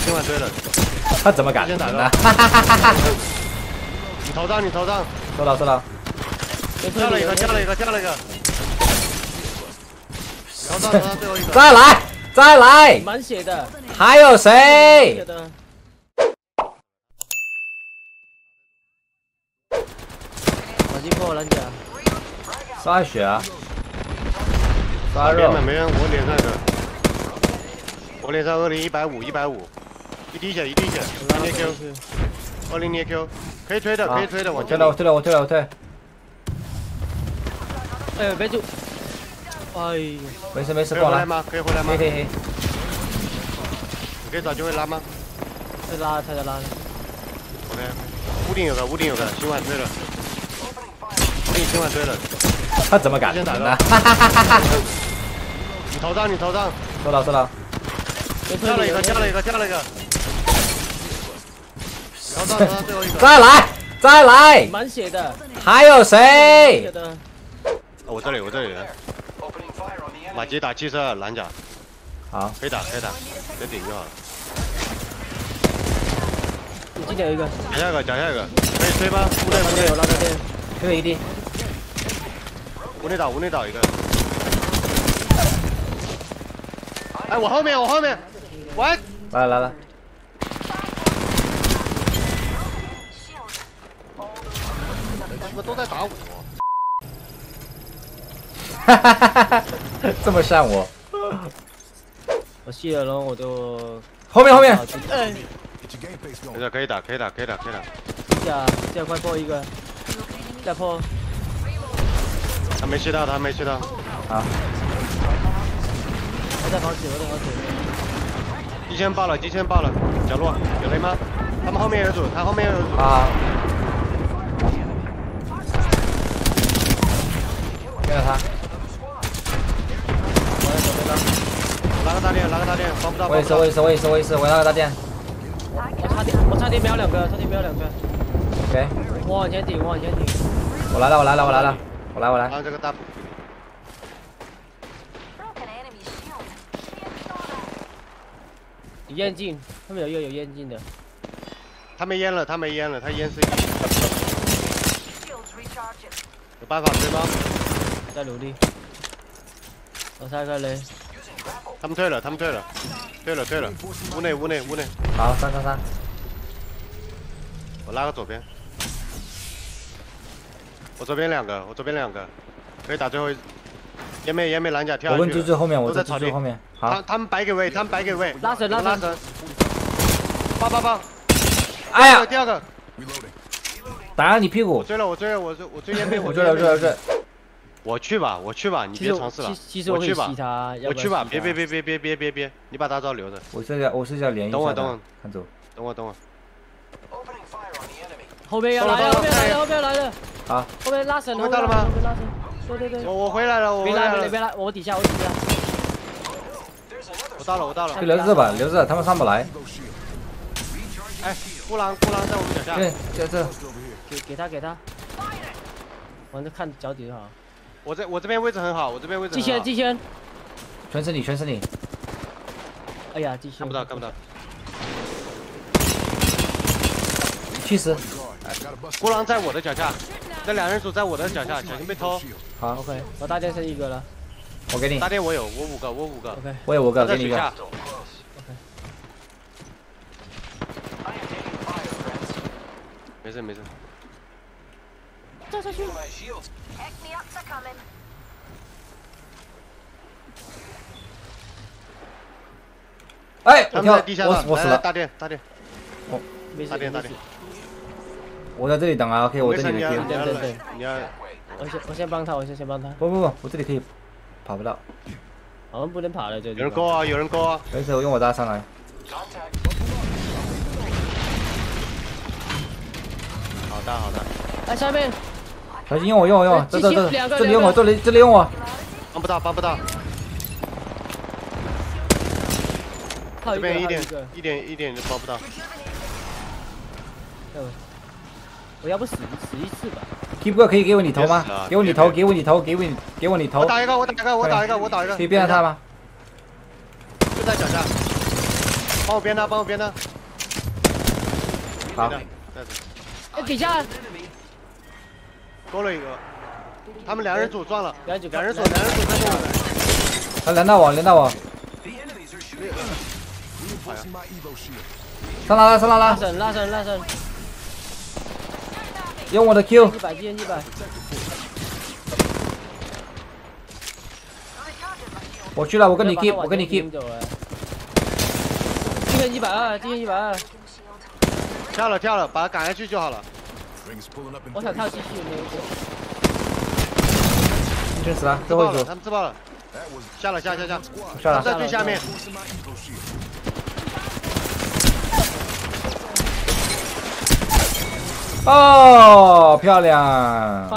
千万追了。他怎么敢？哈哈哈哈！你头上，你头上。收到，收到。加了一个，加了一个，加了一个。头上，头上最后一个。再来，再来。满血的。还有谁？ 破蓝甲，杀血啊！杀肉！没人，我脸上的，我脸上20150，一滴血一滴血，捏 Q， 20捏 Q， 可以推的可以推的，我推了我推了我推了我推。哎别住！哎呀，没事没事，过来吗？可以回来吗？可以可以。你可以找机会拉吗？拉他就拉。OK， 屋顶有个屋顶有个，今晚推了。 今晚追了，他怎么敢？先打的，你头上，你头上，收到收到。加了一个，加了一个，加了一个。头上，头上最后一个。再来，再来。满血的。还有谁？我这里，我这里。马吉打72，蓝甲。好，可以打，可以打，别顶就好了。这里有一个。夹下一个，夹下一个。可以追吗？不对不对，我拉这边。这个一定。 屋内倒，屋内倒一个。哎，我后面，我后面，我来来来了。你们都在打我。哈哈哈哈！这么善我。我卸了，然后我就后面后面。哎，没事，可以打，可以打，可以打，可以打。这下快破一个，再破。 他没吃到，他没吃到。好，我在跑血，我在跑血。机枪爆了，机枪爆了，角落有雷吗？他们后面有组，他后面有组。啊！给了他。我在手边呢。拿个大电，拿个大电，防不到。我也是，我也是，我也是，我也是，我拿个大电。我差点瞄两个，差点瞄两个。OK。我往前顶，我往前顶。我来了，我来了，我来了。 我来，我来。啊，这个大。有烟镜，他们有烟镜的。他没烟了，他没烟了，他烟是。有办法追吗？在努力。我杀个雷。他们退了，他们退了，退了，退了。屋内，屋内，屋内。好，三三三。我拉个左边。 我左边两个，我左边两个，可以打最后一。烟妹，烟妹蓝甲跳。我问猪猪后面，我在草地后面。好。他们摆给位，他们摆给位。拉绳，拉绳，拉绳。888。哎呀，第二个。打你屁股。我追了，我追了，我追烟妹，我追了，追了。我去吧，我去吧，你别尝试了。我去吧，我去吧，别，你把大招留着。我是要连一下。等我。看走。等我。后面要来了，后面来了。 啊！后面拉绳，后面到了吗？对对对，我回来了，我回来了，别拉，我底下，我底下。我到了，我到了。就留着吧，留着，他们上不来。哎，孤狼在我们脚下。对，在这。给他。反正看脚底就好。我这边位置很好，我这边位置。季轩。全是你。哎呀，季轩。看不到。70。 孤狼在我的脚下，这两人组在我的脚下，小心被偷。好 ，OK， 我大电剩一个了，我给你。大电我有，我5个。OK， 我有5个，给你一个。OK。没事。掉下去。哎，他们在地下了，我死了。大电。哦，大电。 我在这里等啊 ，OK， 我这里可以。对，我先帮他，我先帮他。不，我这里可以，跑不到。我们不能跑了，这里。有人勾啊，有人勾啊！没事，我用我大上来。好大。哎，下面。小心用我，这里用我，这里用我。帮不到。这边一点就帮不到。 我要不死一次吧。T 哥可以给我你头吗？给我你头。我打一个。可以变成他吗？就在脚下。帮我编他，帮我编他。好。哎，底下勾了一个，他们两人组撞了，两人组在撞了。来，连大网。上拉，拉绳，用我的 Q。100，我去了，我跟你 keep， 今天120，跳了，把他赶下去就好了。我想跳继续，没有救。真死了，最后一组。他们自爆了，下了，下了，在最下面。哦，漂亮！